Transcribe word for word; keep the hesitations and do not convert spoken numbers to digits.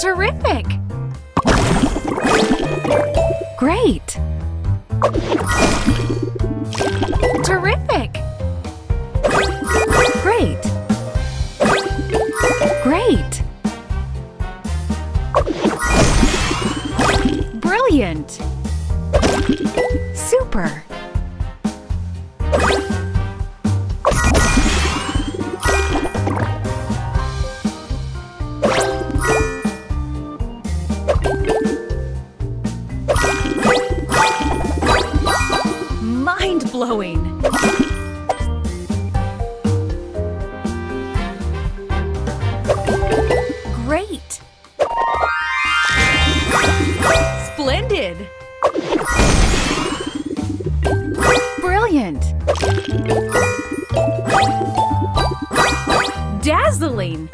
Terrific! Great! Terrific! Great! Great! Brilliant! Super! Mind-blowing! Great! Splendid! Brilliant! Dazzling!